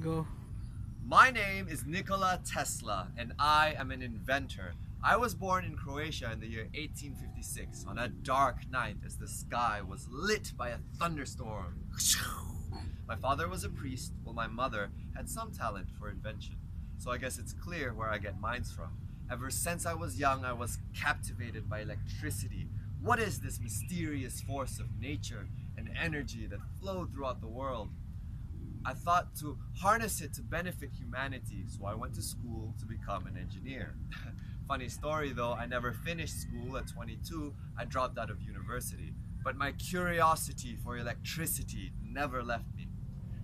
Go. My name is Nikola Tesla, and I am an inventor. I was born in Croatia in the year 1856 on a dark night as the sky was lit by a thunderstorm. My father was a priest, while my mother had some talent for invention. So I guess it's clear where I get mine from. Ever since I was young, I was captivated by electricity. What is this mysterious force of nature and energy that flowed throughout the world? I thought to harness it to benefit humanity, so I went to school to become an engineer. Funny story though, I never finished school. At 22, I dropped out of university. But my curiosity for electricity never left me.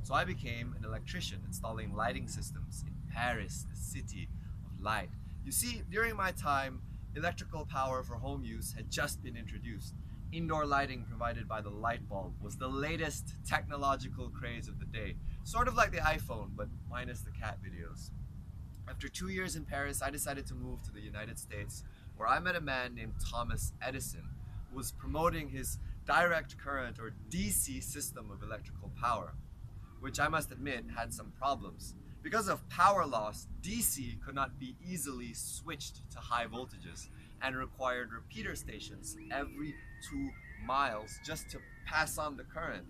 So I became an electrician, installing lighting systems in Paris, the city of light. You see, during my time, electrical power for home use had just been introduced. Indoor lighting provided by the light bulb was the latest technological craze of the day. Sort of like the iPhone, but minus the cat videos. After 2 years in Paris, I decided to move to the United States, where I met a man named Thomas Edison, who was promoting his direct current or DC system of electrical power, which I must admit had some problems. Because of power loss, DC could not be easily switched to high voltages and required repeater stations every 2 miles just to pass on the current.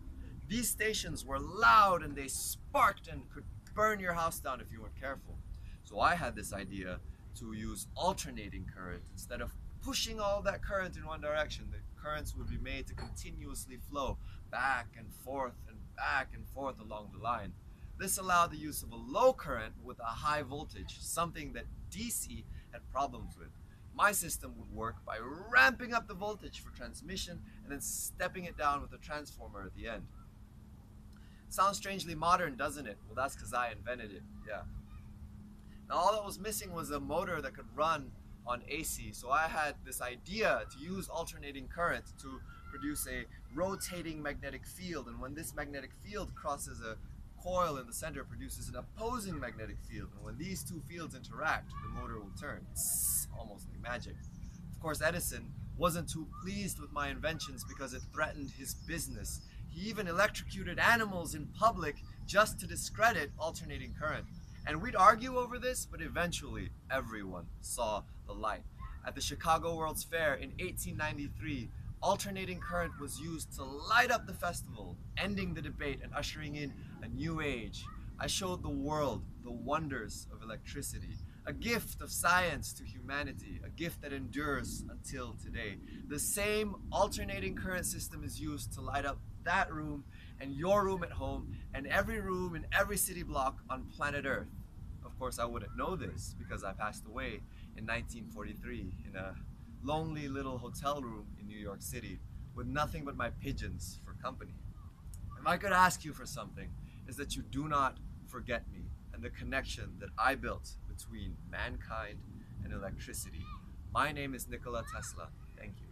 These stations were loud and they sparked and could burn your house down if you weren't careful. So I had this idea to use alternating current. Instead of pushing all that current in one direction, the currents would be made to continuously flow back and forth along the line. This allowed the use of a low current with a high voltage, something that DC had problems with. My system would work by ramping up the voltage for transmission and then stepping it down with a transformer at the end. Sounds strangely modern, doesn't it? Well, that's because I invented it, yeah. Now, all that was missing was a motor that could run on AC, so I had this idea to use alternating current to produce a rotating magnetic field, and when this magnetic field crosses a coil in the center, produces an opposing magnetic field, and when these two fields interact, the motor will turn. It's almost like magic. Of course, Edison wasn't too pleased with my inventions because it threatened his business. He even electrocuted animals in public just to discredit alternating current. And we'd argue over this, but eventually everyone saw the light. At the Chicago World's Fair in 1893, alternating current was used to light up the festival, ending the debate and ushering in a new age. I showed the world the wonders of electricity, a gift of science to humanity, a gift that endures until today. The same alternating current system is used to light up that room and your room at home and every room in every city block on planet Earth. Of course, I wouldn't know this because I passed away in 1943 in a lonely little hotel room in New York City with nothing but my pigeons for company. If I could ask you for something, is that you do not forget me and the connection that I built between mankind and electricity. My name is Nikola Tesla. Thank you.